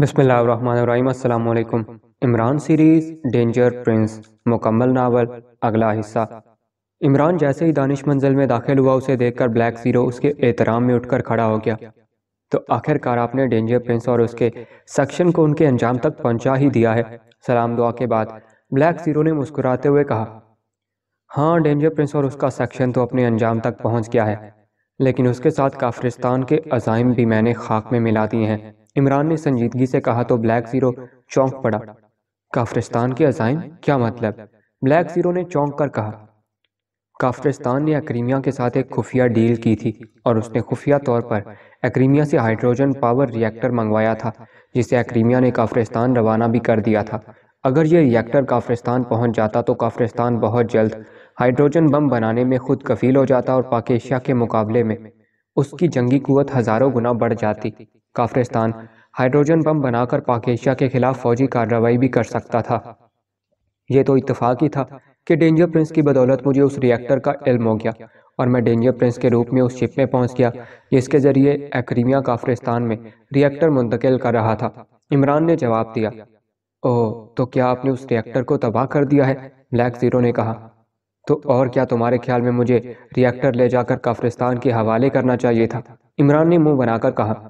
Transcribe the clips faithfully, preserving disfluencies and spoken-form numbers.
बिस्मिल्लाहिर्रहमानिर्रहीम। अस्सलाम वालेकुम। इमरान सीरीज़ डेंजर प्रिंस मुकम्मल नावल अगला हिस्सा। इमरान जैसे ही दानिश मंजिल में दाखिल हुआ उसे देखकर ब्लैक ज़ीरो उसके एहतराम में उठकर खड़ा हो गया। तो आखिरकार आपने डेंजर प्रिंस और उसके सेक्शन को उनके अंजाम तक पहुंचा ही दिया है। सलाम दुआ के बाद ब्लैक ज़ीरो ने मुस्कुराते हुए कहा, हाँ डेंजर प्रिंस और उसका सेक्शन तो अपने अंजाम तक पहुँच गया है, लेकिन उसके साथ काफरिस्तान के अज़ाइम भी मैंने खाक में मिला दिए हैं। इमरान ने संजीदगी से कहा तो ब्लैक ज़ीरो चौंक पड़ा। काफरिस्तान के अज़ाइम क्या मतलब? ब्लैक ज़ीरो ने चौंक कर कहा, काफरिस्तान ने एक्रीमिया के साथ एक खुफिया डील की थी और उसने खुफिया तौर पर एक्रीमिया से हाइड्रोजन पावर रिएक्टर मंगवाया था, जिसे एक्रीमिया ने काफरिस्तान रवाना भी कर दिया था। अगर यह रिएक्टर काफरिस्तान पहुंच जाता तो काफरिस्तान बहुत जल्द हाइड्रोजन बम बनाने में खुद कफील हो जाता और पाकेशिया के मुकाबले में उसकी जंगी कुवत हज़ारों गुना बढ़ जाती। काफरिस्तान हाइड्रोजन बम बनाकर पाकेशिया के खिलाफ फौजी कार्रवाई भी कर सकता था। यह तो इत्तेफाक ही था कि डेंजर प्रिंस की बदौलत मुझे उस रिएक्टर का इल्म हो गया और मैं डेंजर प्रिंस के रूप में उस शिप में पहुंच गया जिसके ज़रिए एक्रीमिया काफरिस्तान में रिएक्टर मुंतकिल कर रहा था। इमरान ने जवाब दिया, ओह तो क्या आपने उस रिएक्टर को तबाह कर दिया है? ब्लैक ज़ीरो ने कहा, तो और क्या तुम्हारे ख्याल में मुझे रिएक्टर ले जाकर काफरिस्तान के हवाले करना चाहिए था? इमरान ने मुँह बनाकर कहा,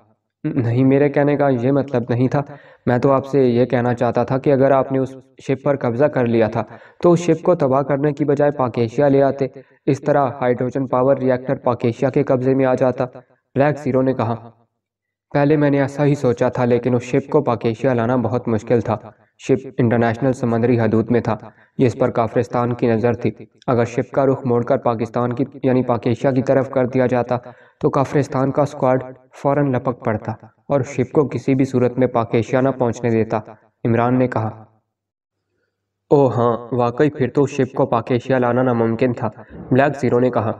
नहीं मेरे कहने का ये मतलब नहीं था। मैं तो आपसे ये कहना चाहता था कि अगर आपने उस शिप पर कब्जा कर लिया था तो उस शिप को तबाह करने की बजाय पाकेशिया ले आते। इस तरह हाइड्रोजन पावर रिएक्टर पाकेशिया के कब्जे में आ जाता। ब्लैक ज़ीरो ने कहा, पहले मैंने ऐसा ही सोचा था, लेकिन उस शिप को पाकेशिया लाना बहुत मुश्किल था। शिप इंटरनेशनल समुद्री हदूद में था जिस पर काफरिस्तान की नज़र थी। अगर शिप का रुख मोड़कर पाकिस्तान की यानी पाकेशिया की तरफ कर दिया जाता तो काफरिस्तान का स्क्वाड फौरन लपक पड़ता और शिप को किसी भी सूरत में पाकेशिया न पहुंचने देता। इमरान ने कहा, ओह हाँ वाकई, फिर तो शिप को पाकेशिया लाना नामुमकिन था। ब्लैक ज़ीरो ने कहा,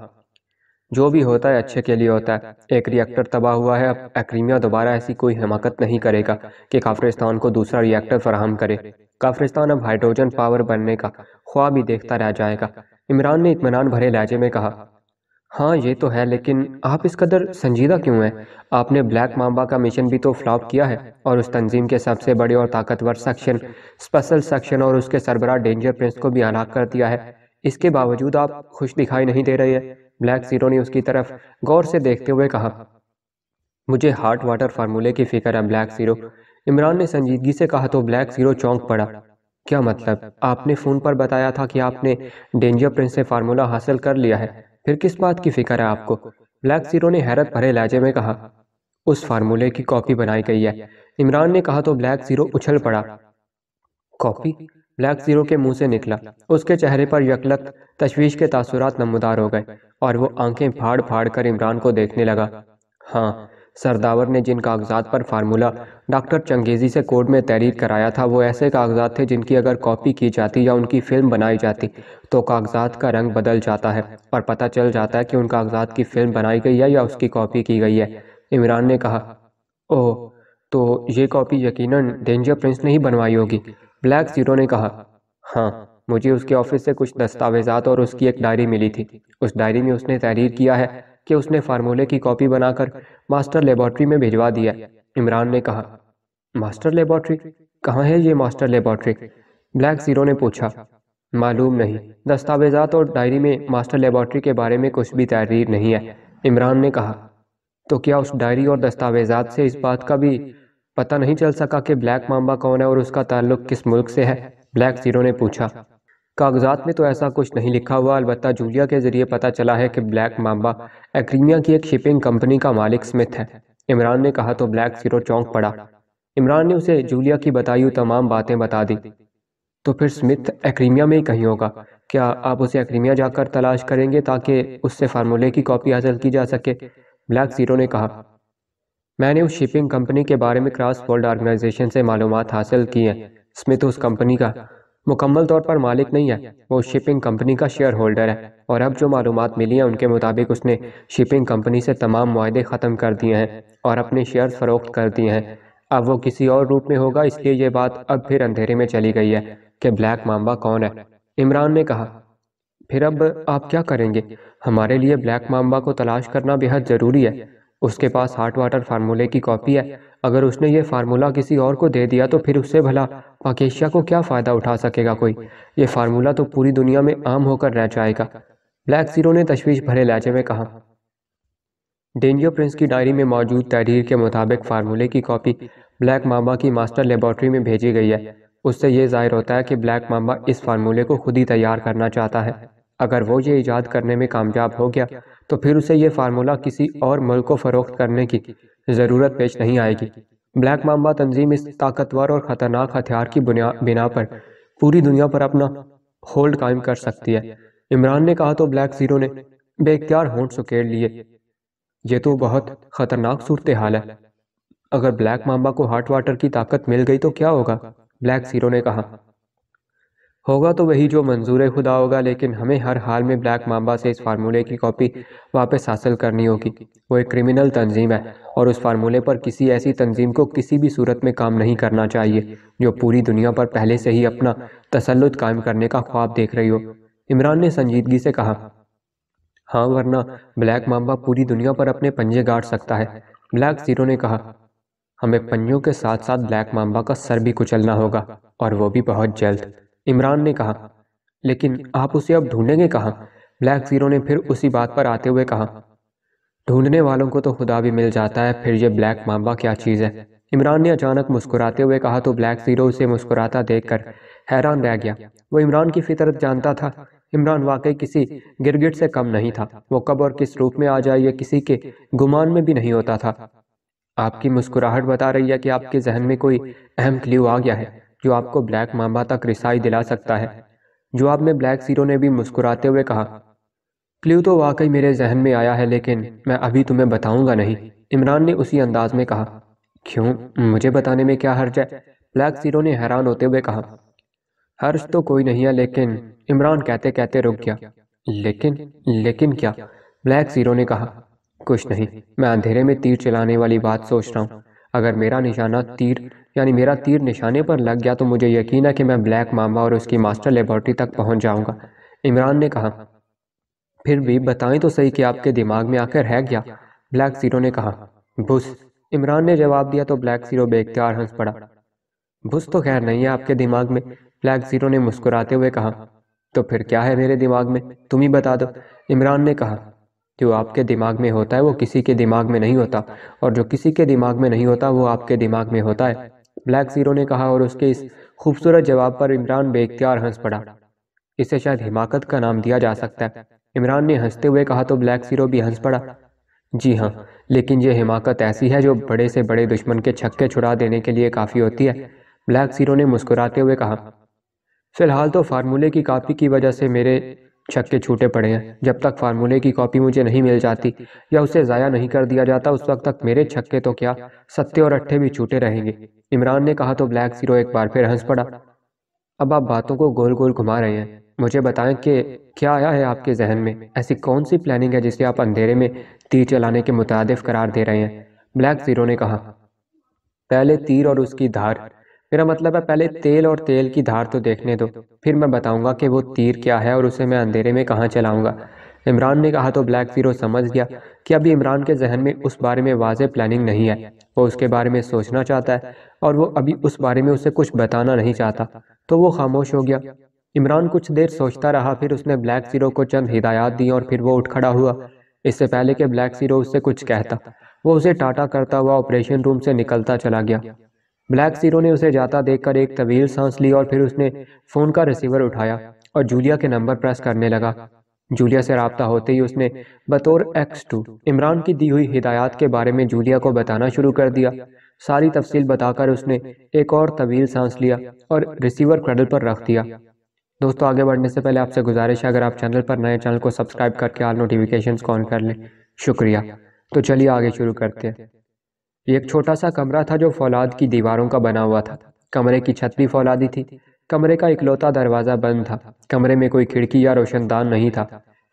जो भी होता है अच्छे के लिए होता है। एक रिएक्टर तबाह हुआ है, अब एक्रीमिया दोबारा ऐसी कोई हमाकत नहीं करेगा कि काफरिस्तान को दूसरा रिएक्टर फराहम करे। काफरिस्तान अब हाइड्रोजन पावर बनने का ख्वाब ही देखता रह जाएगा। इमरान ने इत्मीनान भरे लहजे में कहा, हाँ ये तो है, लेकिन आप इस कदर संजीदा क्यों हैं? आपने ब्लैक मांबा का मिशन भी तो फ्लॉप किया है और उस तंजीम के सबसे बड़े और ताकतवर सेक्शन स्पेशल सेक्शन और उसके सरबराह डेंजर प्रिंस को भी हलाक कर दिया है। इसके बावजूद आप खुश दिखाई नहीं दे रहे हैं। ब्लैक ज़ीरो ने उसकी तरफ गौर से देखते हुए कहा, मुझे हॉट वाटर फार्मूले की फ़िक्र है ब्लैक ज़ीरो। इमरान ने संजीदगी से कहा तो ब्लैक ज़ीरो चौंक पड़ा। क्या मतलब? आपने फ़ोन पर बताया था कि आपने डेंजर प्रिंस से फार्मूला हासिल कर लिया है, फिर किस बात की फ़िक्र है आपको? ब्लैक ज़ीरो ने हैरत भरे लहजे में कहा, उस फार्मूले की कॉपी बनाई गई है। इमरान ने कहा तो ब्लैक ज़ीरो उछल पड़ा। कॉपी? ब्लैक ज़ीरो के मुंह से निकला। उसके चेहरे पर यकलत तशवीश के तासुरात नमदार हो गए और वो आंखें फाड़ फाड़ कर इमरान को देखने लगा। हाँ, सरदावर ने जिन कागजात पर फार्मूला डॉक्टर चंगेज़ी से कोड में तहरीर कराया था वो ऐसे कागजात थे जिनकी अगर कॉपी की जाती या उनकी फ़िल्म बनाई जाती तो कागजात का रंग बदल जाता है और पता चल जाता है कि उन कागजात की फ़िल्म बनाई गई है या उसकी कॉपी की गई है। इमरान ने कहा, ओह तो ये कॉपी यकीनन डेंजर प्रिंस ने ही बनवाई होगी। ब्लैक ज़ीरो ने कहा, हाँ मुझे उसके ऑफिस से कुछ दस्तावेजात और उसकी एक डायरी मिली थी। उस डायरी में उसने तहरीर किया है कि उसने फार्मूले की कॉपी बनाकर मास्टर लेबॉरेटरी में भिजवा दिया। इमरान ने कहा, मास्टर लेबॉरेटरी? कहाँ है ये मास्टर लेबॉरेटरी? ब्लैक ज़ीरो ने पूछा। मालूम नहीं, दस्तावेजात और डायरी में मास्टर लेबॉरेटरी के बारे में कुछ भी तहरीर नहीं है। इमरान ने कहा, तो क्या उस डायरी और दस्तावेजात से इस बात का भी पता नहीं चल सका कि ब्लैक मांबा कौन है और उसका ताल्लुक किस मुल्क से है? ब्लैक ज़ीरो ने पूछा। कागजात में तो ऐसा कुछ नहीं लिखा हुआ, अलबत्ता जूलिया के ज़रिए पता चला है कि ब्लैक मांबा एक्रीमिया की एक शिपिंग कंपनी का मालिक स्मिथ है। इमरान ने कहा तो ब्लैक ज़ीरो चौंक पड़ा। इमरान ने उसे जूलिया की बताई हुई तमाम बातें बता दी। तो फिर स्मिथ एक्रीमिया में ही कहीं होगा। क्या आप उसे एक्रीमिया जाकर तलाश करेंगे ताकि उससे फार्मूले की कॉपी हासिल की जा सके? ब्लैक ज़ीरो ने कहा, मैंने उस शिपिंग कंपनी के बारे में क्रॉस वर्ल्ड ऑर्गेनाइजेशन से मालूमात हासिल की हैं। स्मिथ उस कंपनी का मुकम्मल तौर पर मालिक नहीं है, वो शिपिंग कंपनी का शेयर होल्डर है और अब जो मालूमात मिली हैं उनके मुताबिक उसने शिपिंग कंपनी से तमाम मुआहदे ख़त्म कर दिए हैं और अपने शेयर फ़रोख्त कर दिए हैं। अब वो किसी और रूट में होगा, इसलिए ये बात अब फिर अंधेरे में चली गई है कि ब्लैक मांबा कौन है। इमरान ने कहा, फिर अब आप क्या करेंगे? हमारे लिए ब्लैक मांबा को तलाश करना बेहद ज़रूरी है। उसके पास हॉट वाटर फार्मूले की कॉपी है। अगर उसने ये फार्मूला किसी और को दे दिया तो फिर उससे भला पाकेशिया को क्या फ़ायदा उठा सकेगा कोई। ये फार्मूला तो पूरी दुनिया में आम होकर रह जाएगा। ब्लैक जीरो ने तशवीश भरे लहजे में कहा। डेंजर प्रिंस की डायरी में मौजूद तहरीर के मुताबिक फार्मूले की कॉपी ब्लैक मामा की मास्टर लेबॉर्ट्री में भेजी गई है। उससे ये जाहिर होता है कि ब्लैक मामा इस फार्मूले को खुद ही तैयार करना चाहता है। अगर वो ये ईजाद करने में कामयाब हो गया तो फिर उसे ये फार्मूला किसी और मुल्क को फरोख्त करने की ज़रूरत पेश नहीं आएगी। ब्लैक मामा तंजीम इस ताकतवर और ख़तरनाक हथियार की बिना पर पूरी दुनिया पर अपना होल्ड कायम कर सकती है। इमरान ने कहा तो ब्लैक जीरो ने बेख्तियार होंठ सुकेड़ लिए। ये तो बहुत ख़तरनाक सूरत हाल है। अगर ब्लैक मामा को हॉट वाटर की ताकत मिल गई तो क्या होगा? ब्लैक जीरो ने कहा। होगा तो वही जो मंजूर खुदा होगा, लेकिन हमें हर हाल में ब्लैक मामा से इस फार्मूले की कॉपी वापस हासिल करनी होगी। वो एक क्रिमिनल तंजीम है और उस फार्मूले पर किसी ऐसी तंजीम को किसी भी सूरत में काम नहीं करना चाहिए जो पूरी दुनिया पर पहले से ही अपना तसल्लुत कायम करने का ख्वाब देख रही हो। इमरान ने संजीदगी से कहा। हाँ, वरना ब्लैक मामा पूरी दुनिया पर अपने पंजे गाड़ सकता है। ब्लैक जीरो ने कहा। हमें पंजों के साथ साथ ब्लैक मांबा का सर भी कुचलना होगा, और वो भी बहुत जल्द। इमरान ने कहा। लेकिन आप उसे अब ढूंढेंगे कहाँ? ब्लैक जीरो ने फिर उसी बात पर आते हुए कहा। ढूंढने वालों को तो खुदा भी मिल जाता है, फिर ये ब्लैक मांबा क्या चीज़ है? इमरान ने अचानक मुस्कुराते हुए कहा तो ब्लैक जीरो उसे मुस्कुराता देखकर हैरान रह गया। वो इमरान की फितरत जानता था। इमरान वाकई किसी गिरगिट से कम नहीं था। वो कब और किस रूप में आ जाए ये किसी के गुमान में भी नहीं होता था। आपकी मुस्कुराहट बता रही है कि आपके जहन में कोई अहम क्ल्यू आ गया है जो आपको ब्लैक मामा तक रिसाई दिला सकता है। जवाब में ब्लैक जीरो ने भी मुस्कुराते हुए कहा। क्ल्यू तो वाकई मेरे जहन में आया है, लेकिन मैं अभी तुम्हें बताऊंगा नहीं। इमरान ने उसी अंदाज में कहा। क्यों, मुझे बताने में क्या हर्ज है? ब्लैक जीरो ने हैरान होते हुए कहा। हर्ज तो कोई नहीं है, लेकिन इमरान कहते कहते रुक गया। लेकिन लेकिन क्या? ब्लैक जीरो ने कहा। कुछ नहीं, मैं अंधेरे में तीर चलाने वाली बात सोच रहा हूँ। अगर मेरा निशाना तीर यानी मेरा तीर निशाने पर लग गया तो मुझे यकीन है कि मैं ब्लैक मामा और उसकी मास्टर लेबॉर्ट्री तक पहुँच जाऊँगा। इमरान ने कहा। फिर भी बताएं तो सही कि आपके दिमाग में आकर है क्या? ब्लैक जीरो ने कहा। बुस। इमरान ने जवाब दिया तो ब्लैक जीरो बेख्तियार हंस पड़ा। बुस तो खैर नहीं है आपके दिमाग में, ब्लैक जीरो ने मुस्कुराते हुए कहा। तो फिर क्या है मेरे दिमाग में, तुम ही बता दो। इमरान ने कहा। जो आपके दिमाग में होता है वो किसी के दिमाग में नहीं होता, और जो किसी के दिमाग में नहीं होता वो आपके दिमाग में होता है। ब्लैक जीरो ने कहा और उसके इस खूबसूरत जवाब पर इमरान बेख्तियार हंस पड़ा। इसे शायद हिमाकत का नाम दिया जा सकता है। इमरान ने हंसते हुए कहा तो ब्लैक जीरो भी हंस पड़ा। जी हाँ, लेकिन ये हिमाकत ऐसी है जो बड़े से बड़े दुश्मन के छक्के छुड़ा देने के लिए काफ़ी होती है। ब्लैक जीरो ने मुस्कुराते हुए कहा। फिलहाल तो फार्मूले की कॉपी की वजह से मेरे छक्के छूटे पड़े हैं। जब तक फार्मूले की कॉपी मुझे नहीं मिल जाती या उसे ज़ाया नहीं कर दिया जाता उस वक्त तक मेरे छक्के तो क्या सत्ते और अट्ठे भी छूटे रहेंगे। इमरान ने कहा तो ब्लैक जीरो एक बार फिर हंस पड़ा। अब आप बातों को गोल गोल घुमा रहे हैं। मुझे बताएं कि क्या आया है आपके जहन में? ऐसी कौन सी प्लानिंग है जिसे आप अंधेरे में तीर चलाने के मुतादिफ करार दे रहे हैं? ब्लैक जीरो ने कहा। पहले तीर और उसकी धार, मेरा मतलब है पहले तेल और तेल की धार तो देखने दो, फिर मैं बताऊंगा कि वो तीर क्या है और उसे मैं अंधेरे में कहाँ चलाऊंगा। इमरान ने कहा तो ब्लैक जीरो समझ गया कि अभी इमरान के जहन में उस बारे में वाज़े प्लानिंग नहीं है। वो उसके बारे में सोचना चाहता है और वो अभी उस बारे में उसे कुछ बताना नहीं चाहता, तो वो खामोश हो गया। इमरान कुछ देर सोचता रहा, फिर उसने ब्लैक जीरो को चंद हिदायत दी और फिर वो उठ खड़ा हुआ। इससे पहले कि ब्लैक जीरो उससे कुछ कहता, वो उसे टाटा करता हुआ ऑपरेशन रूम से निकलता चला गया। ब्लैक जीरो ने उसे जाता देखकर एक तवील सांस ली और फिर उसने फ़ोन का रिसीवर उठाया और जूलिया के नंबर प्रेस करने लगा। जूलिया से रब्ता होते ही उसने बतौर एक्स टू इमरान की दी हुई हिदायत के बारे में जूलिया को बताना शुरू कर दिया। सारी तफसील बताकर उसने एक और तवील सांस लिया और रिसीवर क्रैडल पर रख दिया। दोस्तों, आगे बढ़ने से पहले आपसे गुजारिश है, अगर आप चैनल पर नए चैनल को सब्सक्राइब करके ऑल नोटिफिकेशंस ऑन कर लें। शुक्रिया। तो चलिए आगे शुरू करते हैं। एक छोटा सा कमरा था जो फौलाद की दीवारों का बना हुआ था। कमरे की छत भी फौलादी थी। कमरे का इकलौता दरवाज़ा बंद था। कमरे में कोई खिड़की या रोशनदान नहीं था।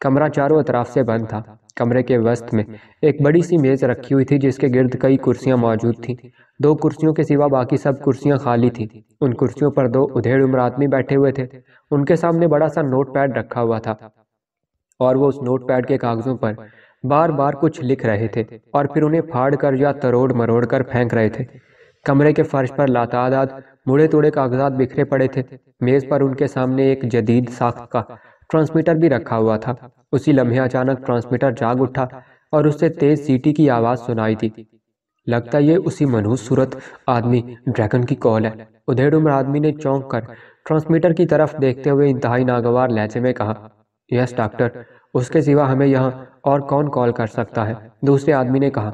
कमरा चारों अतराफ से बंद था। कमरे के वस्त में एक बड़ी सी मेज़ रखी हुई थी जिसके गिर्द कई कुर्सियां मौजूद थीं। दो कुर्सियों के सिवा बाकी सब कुर्सियां खाली थीं। उन कुर्सियों पर दो उधेड़ उम्र आदमी बैठे हुए थे। उनके सामने बड़ा सा नोट पैड रखा हुआ था और वो उस नोट पैड के कागज़ों पर बार बार कुछ लिख रहे थे और फिर उन्हें फाड़ कर या तरोड़ मरोड़ कर फेंक रहे थे। कमरे के फर्श पर लातादाद मुड़े तोड़े कागजात बिखरे पड़े थे। मेज पर उनके सामने एक जदीद साख्त का ट्रांसमीटर भी रखा हुआ था। उसी लम्हे अचानक ट्रांसमीटर जाग उठा और उससे तेज सीटी की आवाज़ सुनाई दी। लगता ये उसी मनहूस सूरत आदमी ड्रैगन की कॉल है। उधेड़ुम्र आदमी ने चौंक कर ट्रांसमीटर की तरफ देखते हुए इंतहाई नागवार लहजे में कहा, यस डॉक्टर, उसके सिवा हमें यहाँ और कौन कॉल कर सकता है? दूसरे आदमी ने कहा,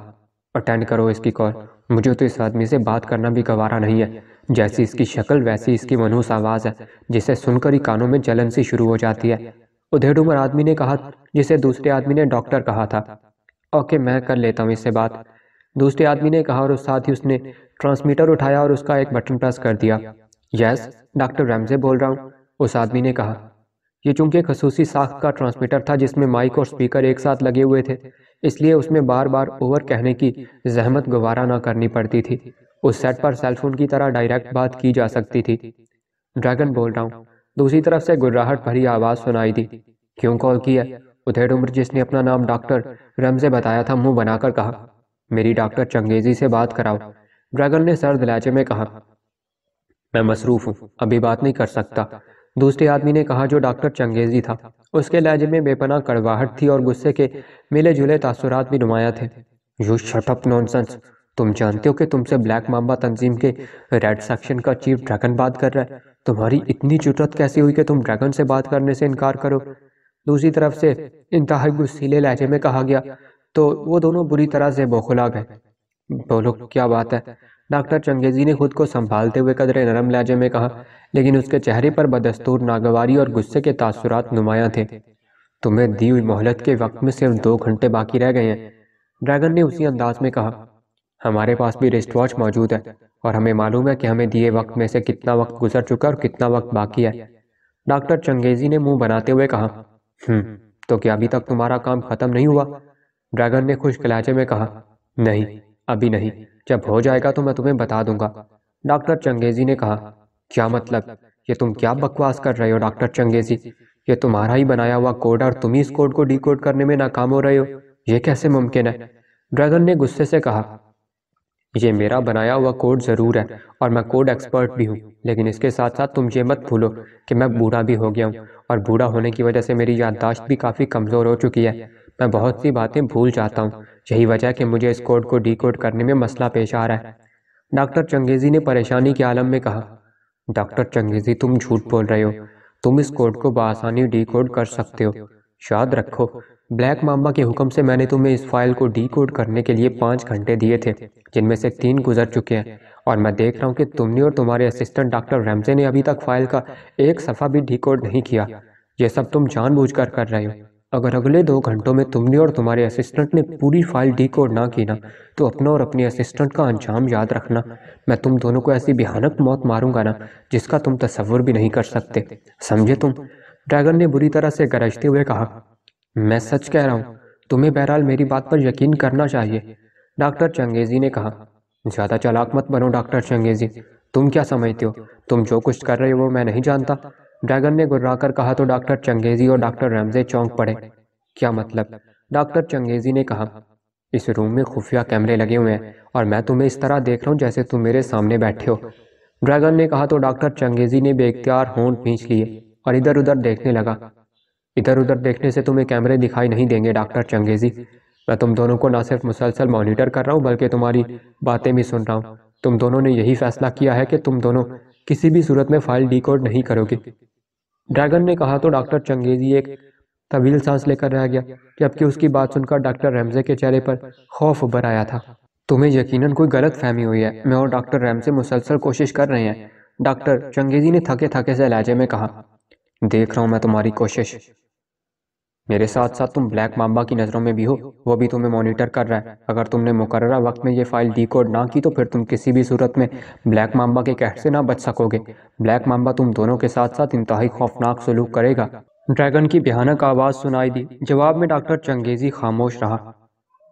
अटेंड करो इसकी कॉल, मुझे तो इस आदमी से बात करना भी गवारा नहीं है। जैसी इसकी शक्ल वैसी इसकी मनहूस आवाज़ है, जिसे सुनकर ही कानों में जलन सी शुरू हो जाती है। उधेड़ुम्र आदमी ने कहा, जिसे दूसरे आदमी ने डॉक्टर कहा था। ओके, मैं कर लेता हूँ इससे बात, दूसरे आदमी ने कहा, और साथ ही उसने ट्रांसमीटर उठाया और उसका एक बटन प्रेस कर दिया। यस, डॉक्टर रैमजे बोल रहा हूँ, उस आदमी ने कहा। ये चूंकि एक खसूसी साख का ट्रांसमीटर था जिसमें माइक और स्पीकर एक साथ लगे हुए थे, इसलिए उसमें बार बार ओवर कहने की जहमत गवारा ना करनी पड़ती थी। उस सेट पर सेलफोन की तरह डायरेक्ट बात की जा सकती थी। ड्रैगन बोल रहा हूँ, दूसरी तरफ से गुर्राहट भरी आवाज़ सुनाई दी। क्यों कॉल की है? उधेड़ुम्र, जिसने अपना नाम डॉक्टर रैमजे बताया था, मुँह बनाकर कहा, मेरी डॉक्टर चंगेजी से बात कराओ। ड्रैगन ने सर्द लहजे में कहा, मैं मसरूफ़ हूँ, अभी बात नहीं कर सकता। दूसरे आदमी ने कहा, जो डॉक्टर चंगेजी था। उसके लहजे में बेपनाह कड़वाहट थी और गुस्से के मिले जुले तासुरात भी नुमाया थे। यू शट अप नॉनसेंस, तुम जानते हो कि तुमसे ब्लैक मांबा तंजीम के रेड सेक्शन का चीफ ड्रैगन बात कर रहा है। तुम्हारी इतनी जुर्रत कैसे हुई कि तुम ड्रैगन से बात करने से इनकार करो? दूसरी तरफ से इंतहा गुस्सीले लहजे में कहा गया, तो वो दोनों बुरी तरह से बौखला गए। बोलो क्या बात है? डॉक्टर चंगेजी ने खुद को संभालते हुए कदरे नरम लहजे में कहा, लेकिन उसके चेहरे पर बदस्तूर नागवारी और गुस्से के तासुरात नुमाया थे। तुम्हें दी हुई मोहलत के वक्त में सिर्फ दो घंटे बाकी रह गए हैं, ड्रैगन ने उसी अंदाज में कहा। हमारे पास भी रिस्ट वॉच मौजूद है और हमें मालूम है कि हमें दिए वक्त में से कितना वक्त गुजर चुका और कितना वक्त बाकी है। डॉक्टर चंगेजी ने मुँह बनाते हुए कहा, हम्म, तो क्या अभी तक तुम्हारा काम खत्म नहीं हुआ? ड्रैगन ने खुश कलाचे में कहा, नहीं अभी नहीं, जब हो जाएगा तो मैं तुम्हें बता दूंगा। डॉक्टर चंगेजी ने कहा, क्या मतलब? ये तुम क्या बकवास कर रहे हो डॉक्टर चंगेजी? ये तुम्हारा ही बनाया हुआ कोड है और तुम ही इस कोड को डिकोड करने में नाकाम हो रहे हो, ये कैसे मुमकिन है? ड्रैगन ने गुस्से से कहा, ये मेरा बनाया हुआ कोड ज़रूर है और मैं कोड एक्सपर्ट भी हूँ, लेकिन इसके साथ साथ तुम ये मत भूलो कि मैं बूढ़ा भी हो गया हूँ और बूढ़ा होने की वजह से मेरी याददाश्त भी काफ़ी कमज़ोर हो चुकी है। मैं बहुत सी बातें भूल जाता हूँ, यही वजह है कि मुझे इस कोड को डिकोड करने में मसला पेश आ रहा है। डॉक्टर चंगेजी ने परेशानी के आलम में कहा, डॉक्टर चंगेजी तुम झूठ बोल रहे हो, तुम इस कोड को बआसानी डिकोड कर सकते हो। याद रखो, ब्लैक मांबा के हुक्म से मैंने तुम्हें इस फाइल को डिकोड करने के लिए पाँच घंटे दिए थे, जिनमें से तीन गुजर चुके हैं और मैं देख रहा हूँ कि तुमने और तुम्हारे असिस्टेंट डॉक्टर रैमजे ने अभी तक फाइल का एक सफ़ा भी डिकोड नहीं किया। यह सब तुम जानबूझकर कर रहे हो। अगर अगले दो घंटों में तुमने और तुम्हारे असिस्टेंट ने पूरी फाइल डिकोड ना की ना, तो अपना और अपने असिस्टेंट का अंजाम याद रखना। मैं तुम दोनों को ऐसी भयानक मौत मारूंगा ना, जिसका तुम तसव्वुर भी नहीं कर सकते, समझे तुम? ड्रैगन ने बुरी तरह से गरजते हुए कहा, मैं सच कह रहा हूँ, तुम्हें बहरहाल मेरी बात पर यकीन करना चाहिए। डॉक्टर चंगेजी ने कहा, ज़्यादा चालाक मत बनो डॉक्टर चंगेजी, तुम क्या समझते हो? तुम जो कुछ कर रहे हो वो मैं नहीं जानता। ड्रैगन ने गुर्राकर कहा तो डॉक्टर चंगेजी और डॉक्टर रैमजे चौंक पड़े। क्या मतलब? डॉक्टर चंगेजी ने कहा, इस रूम में खुफिया कैमरे लगे हुए हैं और मैं तुम्हें इस तरह देख रहा हूँ जैसे तुम मेरे सामने बैठे हो। ड्रैगन ने कहा तो डॉक्टर चंगेजी ने बेख्तियार होंठ खींच लिए और इधर उधर देखने लगा। इधर उधर देखने से तुम्हें कैमरे दिखाई नहीं देंगे डॉक्टर चंगेजी। मैं तुम दोनों को ना सिर्फ मुसलसल मॉनिटर कर रहा हूँ बल्कि तुम्हारी बातें भी सुन रहा हूँ। तुम दोनों ने यही फैसला किया है कि तुम दोनों किसी भी सूरत में फाइल डिकोड नहीं करोगे। ड्रैगन ने कहा तो डॉक्टर चंगेजी एक तवील सांस लेकर रह गया, जबकि उसकी बात सुनकर डॉक्टर रैमजे के चेहरे पर खौफ उभर आया था। तुम्हें यकीनन कोई गलत फहमी हुई है, मैं और डॉक्टर रैमजे मुसलसल कोशिश कर रहे हैं। डॉक्टर चंगेजी ने थके थके से लहजे में कहा, देख रहा हूँ मैं तुम्हारी कोशिश, मेरे साथ साथ तुम ब्लैक मांबा की नज़रों में भी हो, वो भी तुम्हें मॉनिटर कर रहा है। अगर तुमने मुकर्ररा वक्त में ये फ़ाइल डिकोड ना की तो फिर तुम किसी भी सूरत में ब्लैक मांबा के कहर से ना बच सकोगे। ब्लैक मांबा तुम दोनों के साथ साथ इंतहाई खौफनाक सलूक करेगा। ड्रैगन की भयानक आवाज़ सुनाई दी। जवाब में डॉक्टर चंगेजी खामोश रहा।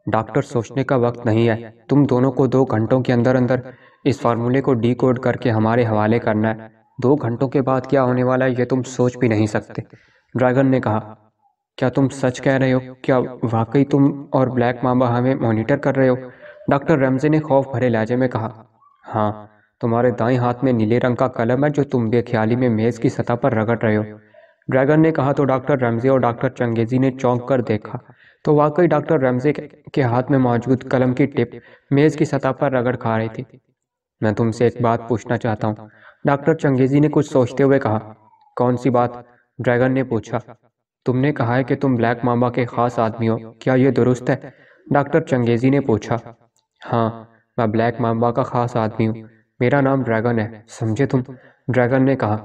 डॉक्टर, सोचने का वक्त नहीं है, तुम दोनों को दो घंटों के अंदर अंदर इस फार्मूले को डिकोड करके हमारे हवाले करना है। दो घंटों के बाद क्या होने वाला है ये तुम सोच भी नहीं सकते। ड्रैगन ने कहा, क्या तुम सच कह रहे हो? क्या वाकई तुम और ब्लैक मामा हमें मॉनिटर कर रहे हो? डॉक्टर रैमजे ने खौफ भरे लहजे में कहा। हाँ, तुम्हारे दाएं हाथ में नीले रंग का कलम है जो तुम बेख्याली में मेज़ की सतह पर रगड़ रहे हो, ड्रैगन ने कहा। तो डॉक्टर रैमजे और डॉक्टर चंगेजी ने चौंक कर देखा तो वाकई डॉक्टर रैमजे के हाथ में मौजूद कलम की टिप मेज़ की सतह पर रगड़ खा रही थी। मैं तुमसे एक बात पूछना चाहता हूँ, डॉक्टर चंगेजी ने कुछ सोचते हुए कहा। कौन सी बात? ड्रैगन ने पूछा। तुमने कहा है कि तुम ब्लैक मामा के खास आदमी हो, क्या ये दुरुस्त है? डॉक्टर चंगेजी ने पूछा। हाँ, मैं ब्लैक मामा का खास आदमी हूँ, मेरा नाम ड्रैगन है, समझे तुम? ड्रैगन ने कहा।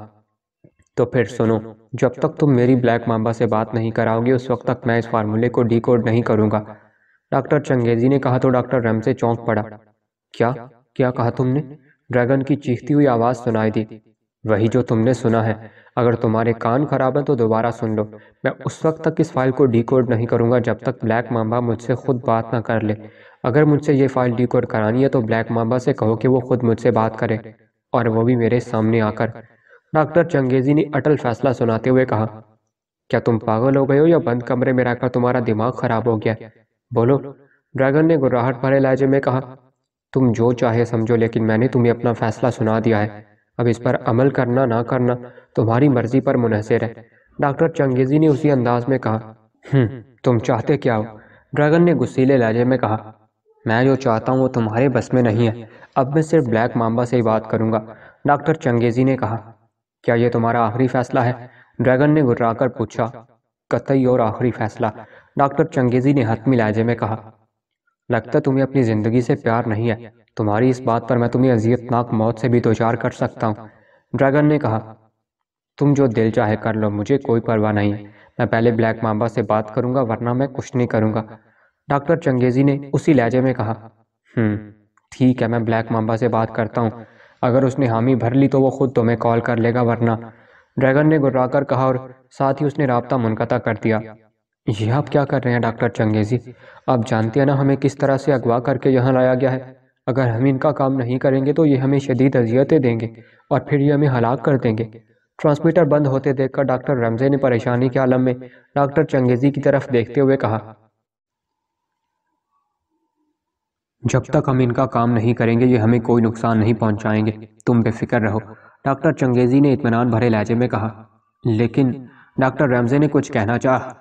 तो फिर सुनो, जब तक तुम मेरी ब्लैक मामा से बात नहीं कराओगे उस वक्त तक मैं इस फार्मूले को डिकोड नहीं करूँगा, डॉक्टर चंगेजी ने कहा। तो डॉक्टर रैमसे चौंक पड़ा। क्या क्या कहा तुमने? ड्रैगन की चीखती हुई आवाज़ सुनाई दी। वही जो तुमने सुना है, अगर तुम्हारे कान खराब हैं तो दोबारा सुन लो। मैं उस वक्त तक इस फाइल को डिकोड नहीं करूंगा जब तक ब्लैक मांबा मुझसे खुद बात ना कर ले। अगर मुझसे ये फाइल डिकोड करानी है तो ब्लैक मांबा से कहो कि वो खुद मुझसे बात करे, और वो भी मेरे सामने आकर। डॉक्टर चंगेजी ने अटल फैसला सुनाते हुए कहा। क्या तुम पागल हो गए हो या बंद कमरे में रहकर तुम्हारा दिमाग खराब हो गया? बोलो, ड्रैगन ने गुर्राहट भरे लहजे में कहा। तुम जो चाहे समझो, लेकिन मैंने तुम्हें अपना फैसला सुना दिया है। अब इस पर अमल करना ना करना तुम्हारी मर्जी पर मुनहसर है, डॉक्टर चंगेजी ने उसी अंदाज में कहा। हम्म, तुम चाहते क्या हो? ड्रैगन ने गुस्सीले लहजे में कहा। मैं जो चाहता हूँ वो तुम्हारे बस में नहीं है, अब मैं सिर्फ ब्लैक मांबा से ही बात करूँगा, डॉक्टर चंगेजी ने कहा। क्या ये तुम्हारा आखिरी फैसला है? ड्रैगन ने गुर्राकर पूछा। कतई और आखिरी फैसला, डॉक्टर चंगेजी ने हतमी लहजे में कहा। लगता तुम्हें अपनी ज़िंदगी से प्यार नहीं है, तुम्हारी इस बात पर मैं तुम्हें अजियतनाक मौत से भी दोचार कर सकता हूँ, ड्रैगन ने कहा। तुम जो दिल चाहे कर लो, मुझे कोई परवाह नहीं है। मैं पहले ब्लैक मांबा से बात करूँगा, वरना मैं कुछ नहीं करूँगा, डॉक्टर चंगेजी ने उसी लहजे में कहा। हम्म, ठीक है, मैं ब्लैक मांबा से बात करता हूँ। अगर उसने हामी भर ली तो वो खुद तुम्हें कॉल कर लेगा, वरना, ड्रैगन ने गुर्राकर कहा, और साथ ही उसने राब्ता मुनक़ता कर दिया। यह आप क्या कर रहे हैं डॉक्टर चंगेजी? आप जानते हैं ना हमें किस तरह से अगवा करके यहाँ लाया गया है। अगर हम इनका काम नहीं करेंगे तो ये हमें शदीद अजियतें देंगे और फिर ये हमें हलाक कर देंगे। ट्रांसमीटर बंद होते देखकर डॉक्टर रमजे ने परेशानी के आलम में डॉक्टर चंगेजी की तरफ देखते हुए कहा। जब तक हम इनका काम नहीं करेंगे ये हमें कोई नुकसान नहीं पहुँचाएंगे, तुम बेफिक्र रहो, डॉक्टर चंगेजी ने इत्मीनान भरे लहजे में कहा। लेकिन डॉक्टर रमजे ने कुछ कहना चाहा।